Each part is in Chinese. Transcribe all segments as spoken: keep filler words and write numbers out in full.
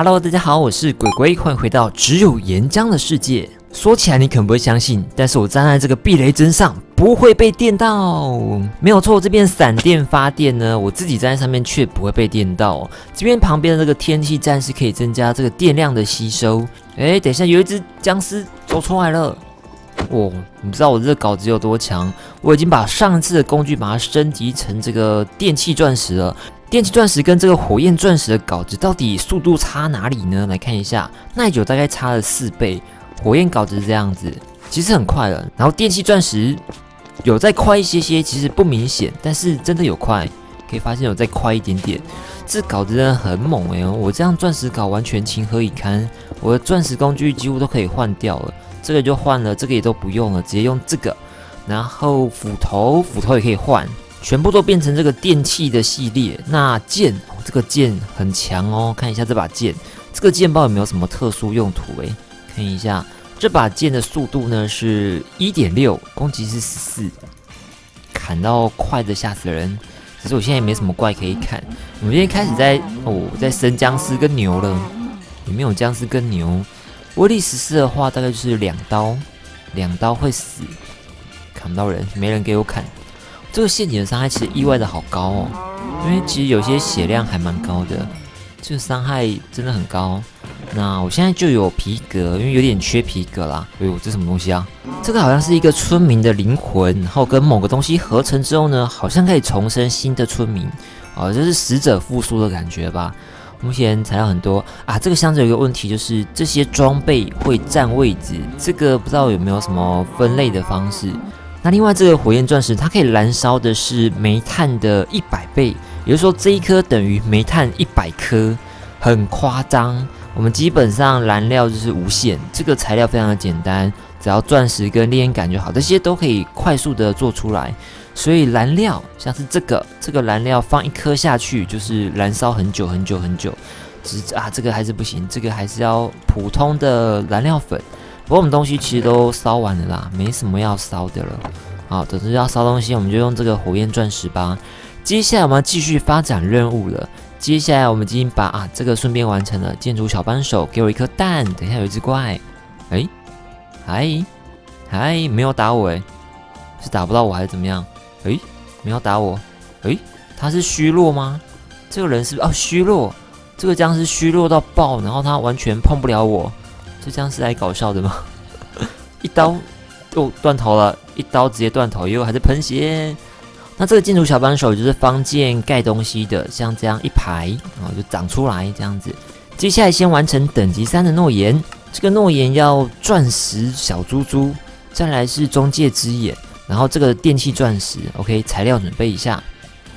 Hello， 大家好，我是鬼鬼，欢迎回到只有岩浆的世界。说起来你可能不会相信，但是我站在这个避雷针上不会被电到，没有错。这边闪电发电呢，我自己站在上面却不会被电到、哦。这边旁边的这个天气站是可以增加这个电量的吸收。哎，等一下，有一只僵尸走出来了。哦，你知道我这个稿子有多强？我已经把上次的工具把它升级成这个电气钻石了。 电气钻石跟这个火焰钻石的稿子到底速度差哪里呢？来看一下，耐久大概差了四倍，火焰稿子是这样子，其实很快了。然后电气钻石有再快一些些，其实不明显，但是真的有快，可以发现有再快一点点。这稿子真的很猛哎、欸！我这样钻石稿完全情何以堪，我的钻石工具几乎都可以换掉了，这个就换了，这个也都不用了，直接用这个。然后斧头，斧头也可以换。 全部都变成这个电器的系列。那剑、哦，这个剑很强哦。看一下这把剑，这个剑不知道有没有什么特殊用途诶？看一下这把剑的速度呢是 一点六， 攻击是十四，砍到快的吓死人。只是我现在也没什么怪可以砍。我们今天开始在哦在生僵尸跟牛了，里面有僵尸跟牛。威力十四的话大概就是两刀，两刀会死，砍不到人，没人给我砍。 这个陷阱的伤害其实意外的好高哦，因为其实有些血量还蛮高的，这个伤害真的很高。那我现在就有皮革，因为有点缺皮革啦。哎呦，这什么东西啊？这个好像是一个村民的灵魂，然后跟某个东西合成之后呢，好像可以重生新的村民，啊，就是死者复苏的感觉吧。目前材料很多啊，这个箱子有一个问题就是这些装备会占位置，这个不知道有没有什么分类的方式。 那另外这个火焰钻石，它可以燃烧的是煤炭的一百倍，也就是说这一颗等于煤炭一百颗，很夸张。我们基本上燃料就是无限，这个材料非常的简单，只要钻石跟炼钢就好，这些都可以快速的做出来。所以燃料像是这个，这个燃料放一颗下去就是燃烧很久很久很久。只啊，这个还是不行，这个还是要普通的燃料粉。 不过我们东西其实都烧完了啦，没什么要烧的了。好，总之要烧东西，我们就用这个火焰钻石吧。接下来我们要继续发展任务了。接下来我们已经把啊这个顺便完成了。建筑小帮手给我一颗蛋，等一下有一只怪。哎，嗨嗨，没有打我哎，是打不到我还是怎么样？哎，没有打我。哎，他是虚弱吗？这个人是不是哦虚弱？这个僵尸虚弱到爆，然后他完全碰不了我。 这僵尸来搞笑的吗？一刀哦断头了，一刀直接断头，又还是喷血。那这个建筑小帮手就是方建盖东西的，像这样一排，然后就长出来这样子。接下来先完成等级三的诺言，这个诺言要钻石小猪猪，再来是中介之眼，然后这个电气钻石 ，OK 材料准备一下。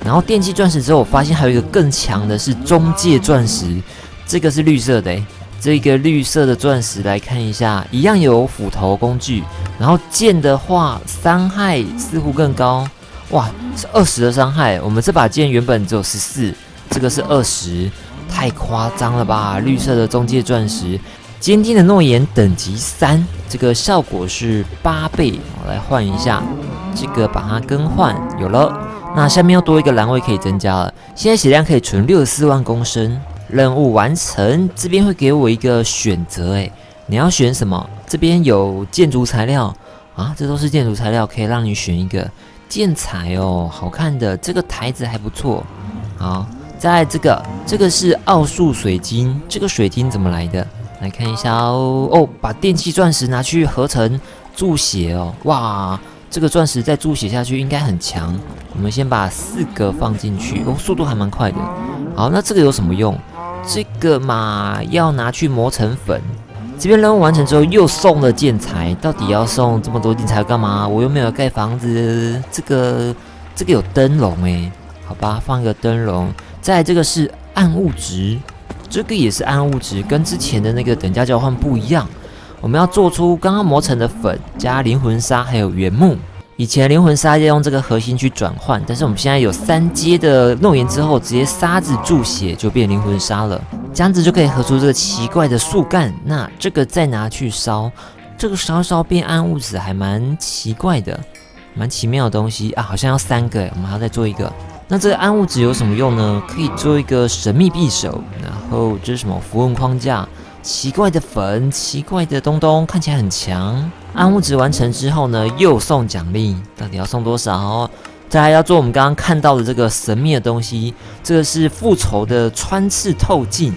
然后电气钻石之后，我发现还有一个更强的是中介钻石，这个是绿色的诶。 这个绿色的钻石来看一下，一样有斧头工具，然后剑的话伤害似乎更高，哇，是二十的伤害。我们这把剑原本只有十四，这个是二十，太夸张了吧？绿色的中介钻石，坚定的诺言等级三，这个效果是八倍。我来换一下，这个把它更换，有了。那下面又多一个栏位可以增加了，现在血量可以存六十四万公升。 任务完成，这边会给我一个选择，诶，你要选什么？这边有建筑材料啊，这都是建筑材料，可以让你选一个建材哦，好看的，这个台子还不错。好，再来这个，这个是奥数水晶，这个水晶怎么来的？来看一下哦，哦，把电气钻石拿去合成注血哦，哇，这个钻石再注血下去应该很强。我们先把四个放进去，哦，速度还蛮快的。好，那这个有什么用？ 这个嘛，要拿去磨成粉。这边任务完成之后，又送了建材。到底要送这么多建材干嘛？我又没有盖房子。这个，这个有灯笼诶，好吧，放一个灯笼。再来这个是暗物质，这个也是暗物质，跟之前的那个等价交换不一样。我们要做出刚刚磨成的粉，加灵魂砂，还有原木。 以前灵魂砂要用这个核心去转换，但是我们现在有三阶的诺言之后，直接沙子注血就变灵魂砂了，这样子就可以合出这个奇怪的树干。那这个再拿去烧，这个烧烧变暗物质还蛮奇怪的，蛮奇妙的东西啊，好像要三个，我们还要再做一个。那这个暗物质有什么用呢？可以做一个神秘匕首，然后这是什么符文框架？奇怪的粉，奇怪的东东，看起来很强。暗物质完成之后呢，又送奖励，到底要送多少？再来要做我们刚刚看到的这个神秘的东西，这个是复仇的穿刺透镜，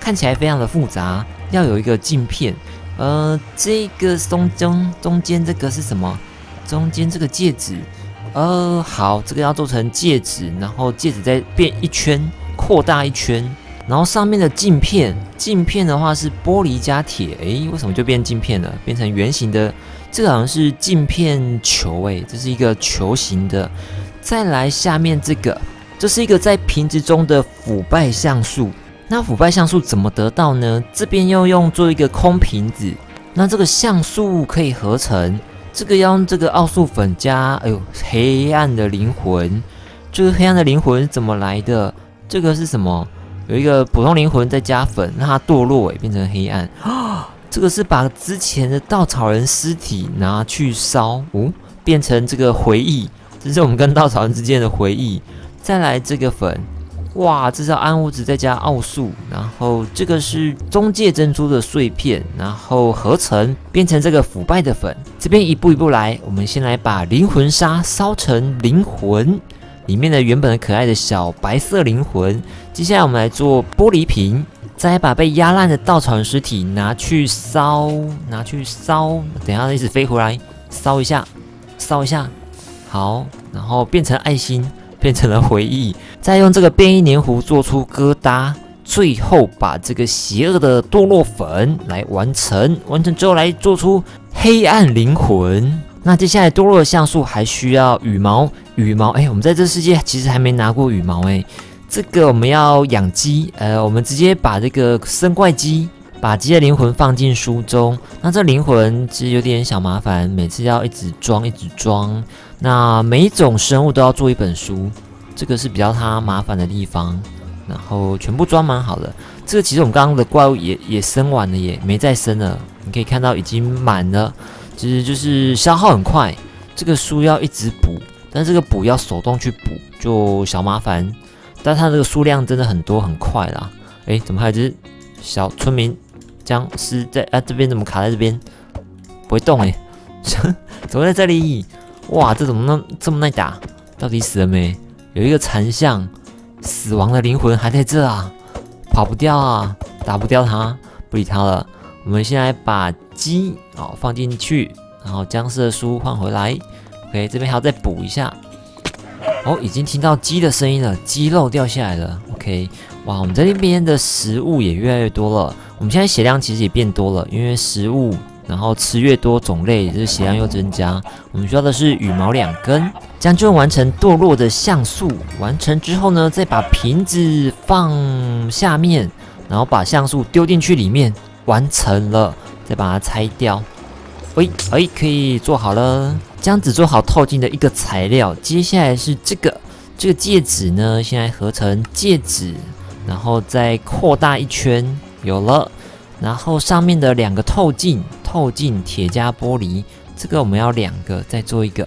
看起来非常的复杂，要有一个镜片。呃，这个中中中间这个是什么？中间这个戒指。 呃，好，这个要做成戒指，然后戒指再变一圈，扩大一圈，然后上面的镜片，镜片的话是玻璃加铁，诶，为什么就变镜片了？变成圆形的，这个好像是镜片球，诶，这是一个球形的。再来下面这个，这是一个在瓶子中的腐败像素，那腐败像素怎么得到呢？这边要用做一个空瓶子，那这个像素可以合成。 这个要用这个奥数粉加，哎呦，黑暗的灵魂，这个黑暗的灵魂怎么来的？这个是什么？有一个普通灵魂再加粉，让它堕落，哎，变成黑暗啊！这个是把之前的稻草人尸体拿去烧，哦，变成这个回忆，这是我们跟稻草人之间的回忆。再来这个粉，哇，这是暗物质再加奥数，然后这个是中介珍珠的碎片，然后合成变成这个腐败的粉。 这边一步一步来，我们先来把灵魂沙烧成灵魂里面的原本可爱的小白色灵魂。接下来我们来做玻璃瓶，再把被压烂的稻草人尸体拿去烧，拿去烧，等一下一直飞回来，烧一下，烧一下，好，然后变成爱心，变成了回忆。再用这个变异黏糊做出疙瘩，最后把这个邪恶的堕落粉来完成，完成之后来做出。 黑暗灵魂。那接下来堕落的像素还需要羽毛，羽毛。哎、欸，我们在这世界其实还没拿过羽毛哎、欸。这个我们要养鸡，呃，我们直接把这个生怪鸡，把鸡的灵魂放进书中。那这灵魂其实有点小麻烦，每次要一直装，一直装。那每一种生物都要做一本书，这个是比较它麻烦的地方。然后全部装满好了。这个其实我们刚刚的怪物也也生完了耶，也没再生了。 你可以看到已经满了，其实就是消耗很快。这个书要一直补，但这个补要手动去补，就小麻烦。但它这个数量真的很多，很快啦。诶，怎么还有只小村民僵尸在啊？这边怎么卡在这边？不会动诶，怎么在这里？哇，这怎么那这么耐打？到底死了没？有一个残像，死亡的灵魂还在这啊，跑不掉啊，打不掉它，不理它了。 我们先来把鸡哦放进去，然后僵尸的书换回来。OK， 这边还要再补一下。哦，已经听到鸡的声音了，鸡肉掉下来了。OK， 哇，我们这边的食物也越来越多了。我们现在血量其实也变多了，因为食物，然后吃越多种类，就是血量又增加。我们需要的是羽毛两根，将就完成堕落的像素。完成之后呢，再把瓶子放下面，然后把像素丢进去里面。 完成了，再把它拆掉。喂，哎，可以做好了。这样子做好透镜的一个材料。接下来是这个这个戒指呢，现在合成戒指，然后再扩大一圈，有了。然后上面的两个透镜，透镜铁加玻璃，这个我们要两个，再做一个。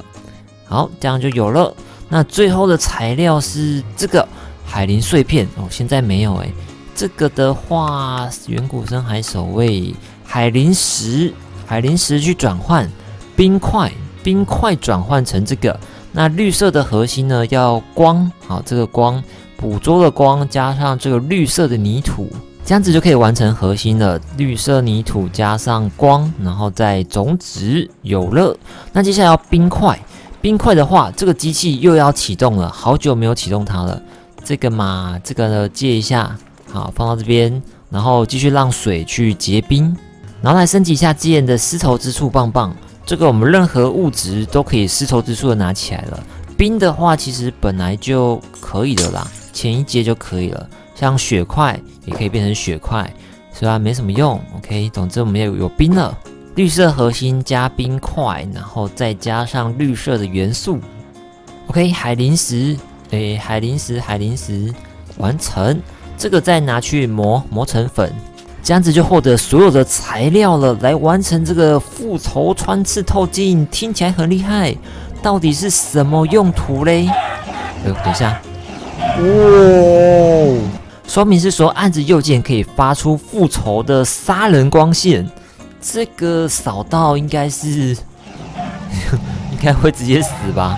好，这样就有了。那最后的材料是这个海灵碎片哦，现在没有诶。 这个的话，远古深海守卫海灵石，海灵石去转换冰块，冰块转换成这个。那绿色的核心呢？要光，好，这个光捕捉的光加上这个绿色的泥土，这样子就可以完成核心了。绿色泥土加上光，然后再种子有了。那接下来要冰块，冰块的话，这个机器又要启动了，好久没有启动它了。这个嘛，这个呢，借一下。 好，放到这边，然后继续让水去结冰，然后来升级一下之前的丝绸之树棒棒。这个我们任何物质都可以丝绸之树的拿起来了。冰的话，其实本来就可以的啦，前一阶就可以了。像雪块也可以变成雪块，虽然没什么用。OK， 总之我们也有冰了。绿色核心加冰块，然后再加上绿色的元素。OK， 海灵石，诶，海灵石，海灵石，完成。 这个再拿去磨磨成粉，这样子就获得所有的材料了，来完成这个复仇穿刺透镜，听起来很厉害，到底是什么用途嘞？哎、呃，等一下，哦，说明是说按着右键可以发出复仇的杀人光线，这个扫到应该是应该会直接死吧？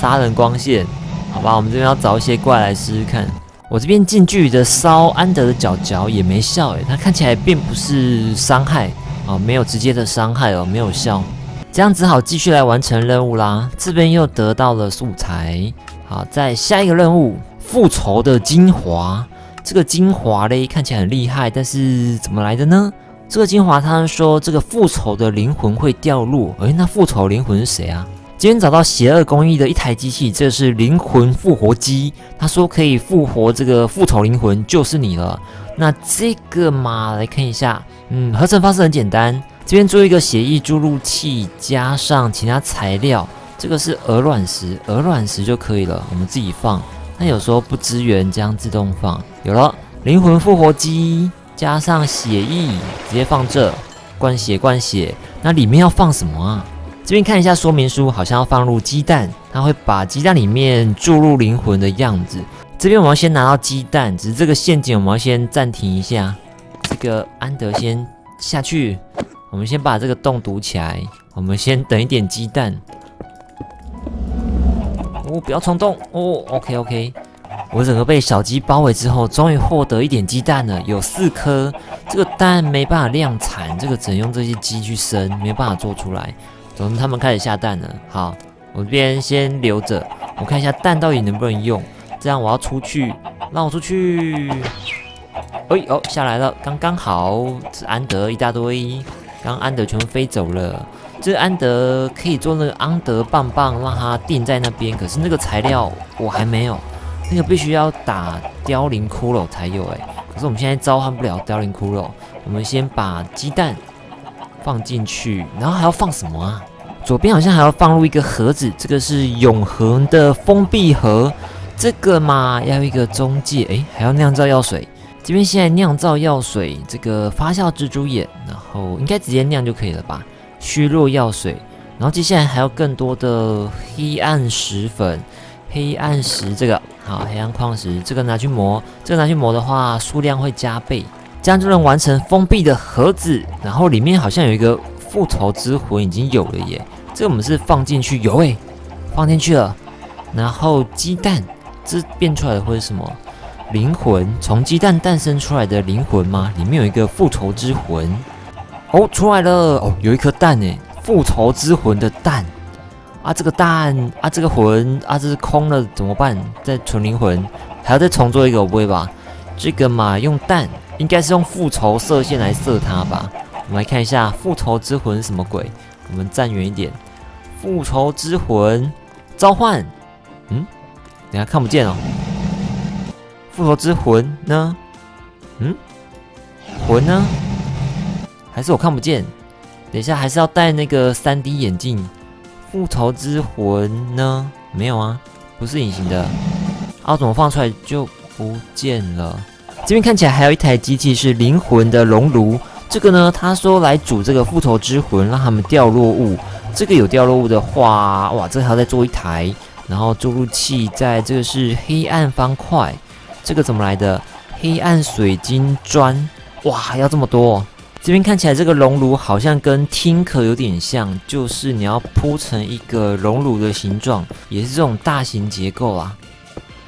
杀人光线，好吧，我们这边要找一些怪来试试看。我这边近距离的烧安德的脚脚也没效诶，他看起来并不是伤害哦，没有直接的伤害哦，没有效。 这样只好继续来完成任务啦。这边又得到了素材。好，在下一个任务，复仇的精华。这个精华嘞，看起来很厉害，但是怎么来的呢？这个精华，他们说这个复仇的灵魂会掉落。诶，那复仇灵魂是谁啊？今天找到邪恶公益的一台机器，这是灵魂复活机。他说可以复活这个复仇灵魂，就是你了。那这个嘛，来看一下。嗯，合成方式很简单。 这边做一个血液注入器，加上其他材料，这个是鹅卵石，鹅卵石就可以了，我们自己放。那有时候不支援，这样自动放。有了，灵魂复活机加上血液，直接放这，灌血灌血。那里面要放什么啊？这边看一下说明书，好像要放入鸡蛋，它会把鸡蛋里面注入灵魂的样子。这边我们要先拿到鸡蛋，只是这个陷阱我们要先暂停一下。这个安德先下去。 我们先把这个洞堵起来。我们先等一点鸡蛋。哦，不要冲动哦。OK OK。我整个被小鸡包围之后，终于获得一点鸡蛋了，有四颗。这个蛋没办法量产，这个只能用这些鸡去生，没办法做出来。总之，他们开始下蛋了。好，我这边先留着，我看一下蛋到底能不能用。这样我要出去，让我出去。哎哦，下来了，刚刚好。这安德一大堆。 刚安德全部飞走了，这安德可以做那个安德棒棒，让它定在那边。可是那个材料我还没有，那个必须要打凋零骷髅才有哎。可是我们现在召唤不了凋零骷髅，我们先把鸡蛋放进去，然后还要放什么啊？左边好像还要放入一个盒子，这个是永恒的封闭盒，这个嘛要一个中介，哎，还要酿造药水。 这边现在酿造药水，这个发酵蜘蛛眼，然后应该直接酿就可以了吧？虚弱药水，然后接下来还有更多的黑暗石粉、黑暗石这个好，黑暗矿石这个拿去磨，这个拿去磨的话数量会加倍，这样就能完成封闭的盒子。然后里面好像有一个复仇之魂已经有了耶，这个我们是放进去有诶，放进去了。然后鸡蛋，这变出来的会是什么？ 灵魂从鸡蛋诞生出来的灵魂吗？里面有一个复仇之魂哦，出来了哦，有一颗蛋诶，复仇之魂的蛋啊，这个蛋啊，这个魂啊，这是空了怎么办？再存灵魂，还要再重做一个，我不会吧？这个嘛，用蛋应该是用复仇射线来射它吧？我们来看一下复仇之魂是什么鬼？我们站远一点，复仇之魂召唤，嗯，等下看不见哦。 复仇之魂呢？嗯，魂呢？还是我看不见？等一下，还是要戴那个 三 D 眼镜。复仇之魂呢？没有啊，不是隐形的。啊，怎么放出来就不见了？这边看起来还有一台机器是灵魂的熔炉，这个呢，他说来煮这个复仇之魂，让他们掉落物。这个有掉落物的话，哇，这个还要再做一台。然后注入器在这个是黑暗方块。 这个怎么来的？黑暗水晶砖，哇，要这么多哦！这边看起来这个熔炉好像跟听壳有点像，就是你要铺成一个熔炉的形状，也是这种大型结构啊。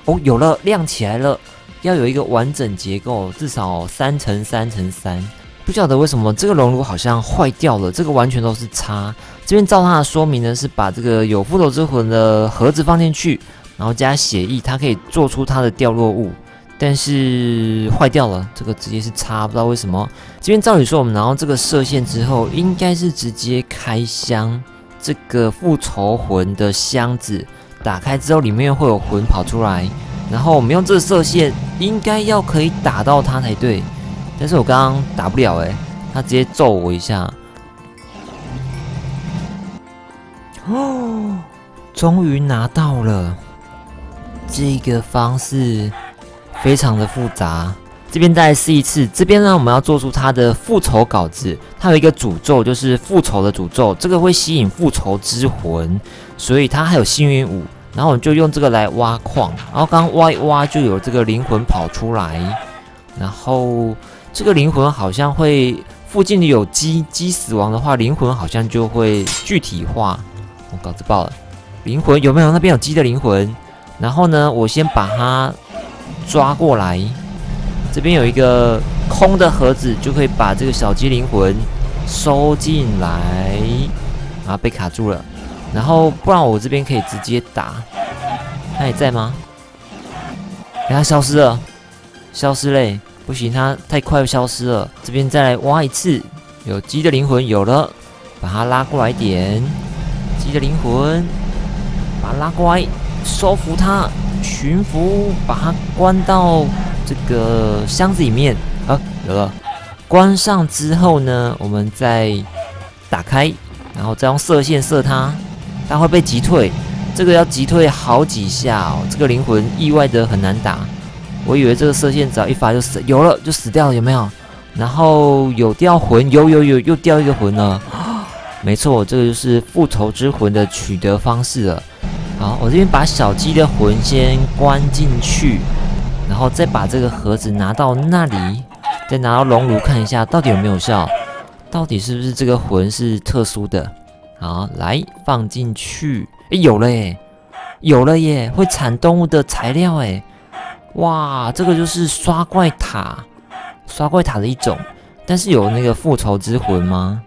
哦，有了，亮起来了，要有一个完整结构，至少三乘三乘三。不晓得为什么这个熔炉好像坏掉了，这个完全都是差。这边照它的说明呢，是把这个有复仇之魂的盒子放进去。 然后加血液，它可以做出它的掉落物，但是坏掉了，这个直接是差，不知道为什么。这边照理说，我们拿到这个射线之后，应该是直接开箱这个复仇魂的箱子，打开之后里面会有魂跑出来，然后我们用这个射线应该要可以打到它才对，但是我刚刚打不了诶，它直接揍我一下。哦，终于拿到了。 这个方式非常的复杂，这边再试一次。这边呢，我们要做出它的复仇稿子，它有一个诅咒，就是复仇的诅咒，这个会吸引复仇之魂，所以它还有幸运五，然后我就用这个来挖矿，然后刚挖一挖就有这个灵魂跑出来，然后这个灵魂好像会附近有鸡，鸡死亡的话，灵魂好像就会具体化。我搞自爆了，灵魂有没有？那边有鸡的灵魂。然后呢，我先把它抓过来，这边有一个空的盒子，就可以把这个小鸡灵魂收进来。啊，被卡住了。 然后，不然我这边可以直接打。他也在吗？哎，他消失了，消失嘞！不行，他太快消失了。这边再来挖一次，有鸡的灵魂有了，把它拉过来一点。鸡的灵魂，把它拉过来，收服它，驯服，把它关到这个箱子里面。啊，有了。关上之后呢，我们再打开，然后再用射线射它。 它会被击退，这个要击退好几下哦。这个灵魂意外的很难打，我以为这个射线只要一发就死，有了就死掉了，有没有？然后有掉魂，有有有，又掉一个魂了。没错，这个就是复仇之魂的取得方式了。好，我这边把小鸡的魂先关进去，然后再把这个盒子拿到那里，再拿到熔炉看一下到底有没有效，到底是不是这个魂是特殊的。 好，来放进去，哎，有了耶，有了耶，会产动物的材料哎，哇，这个就是刷怪塔，刷怪塔的一种，但是有那个复仇之魂吗？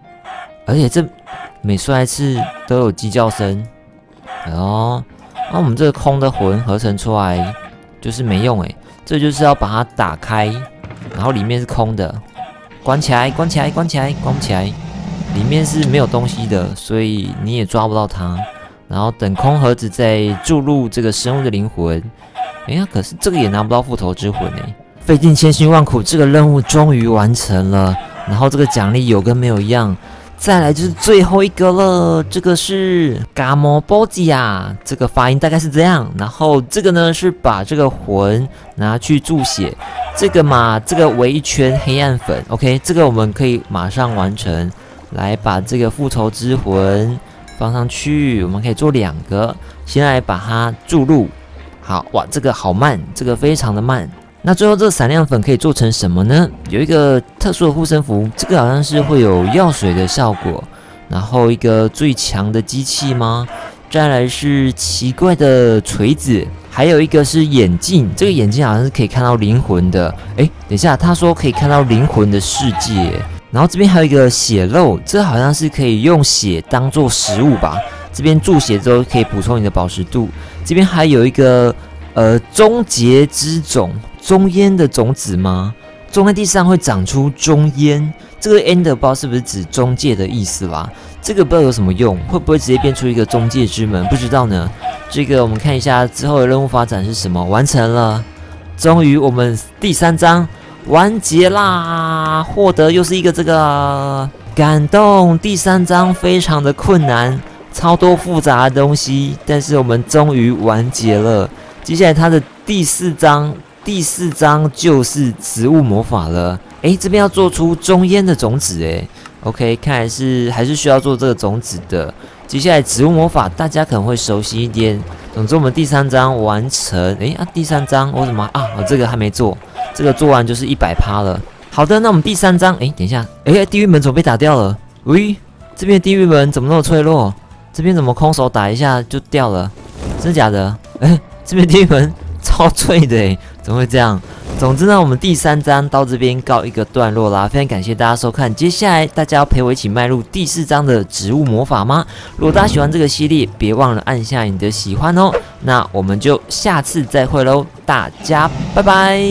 而且这每刷一次都有鸡叫声，哦，那、啊、我们这个空的魂合成出来就是没用哎，这就是要把它打开，然后里面是空的，关起来，关起来，关起来，关不起来。 里面是没有东西的，所以你也抓不到它。然后等空盒子再注入这个生物的灵魂。哎呀，可是这个也拿不到复仇之魂哎！费尽千辛万苦，这个任务终于完成了。然后这个奖励有跟没有一样。再来就是最后一个了，这个是嘎摩波吉亚，这个发音大概是这样。然后这个呢是把这个魂拿去注血，这个嘛，这个围一圈黑暗粉。OK， 这个我们可以马上完成。 来把这个复仇之魂放上去，我们可以做两个，先来把它注入。好哇，这个好慢，这个非常的慢。那最后这个闪亮粉可以做成什么呢？有一个特殊的护身符，这个好像是会有药水的效果。然后一个最强的机器吗？再来是奇怪的锤子，还有一个是眼镜，这个眼镜好像是可以看到灵魂的。诶，等一下，他说可以看到灵魂的世界。 然后这边还有一个血肉，这好像是可以用血当做食物吧？这边注血之后可以补充你的饱食度。这边还有一个呃终结之种，中烟的种子吗？种在地上会长出中烟，这个 end 不知道是不是指中介的意思啦？这个不知道有什么用，会不会直接变出一个中介之门？不知道呢。这个我们看一下之后的任务发展是什么。完成了，终于我们第三章。 完结啦！获得又是一个这个感动。第三章非常的困难，超多复杂的东西，但是我们终于完结了。接下来它的第四章，第四章就是植物魔法了。诶，这边要做出中烟的种子，诶 ，OK， 看来是还是需要做这个种子的。接下来植物魔法大家可能会熟悉一点。总之我们第三章完成。诶，啊，第三章我怎么啊？我这个还没做。 这个做完就是一百趴了。好的，那我们第三章，哎，等一下，哎，地狱门怎么被打掉了？喂，这边地狱门怎么那么脆弱？这边怎么空手打一下就掉了？真的假的？哎，这边地狱门超脆的，哎，怎么会这样？总之呢，我们第三章到这边告一个段落啦。非常感谢大家收看，接下来大家要陪我一起迈入第四章的植物魔法吗？如果大家喜欢这个系列，别忘了按下你的喜欢哦。那我们就下次再会喽，大家拜拜。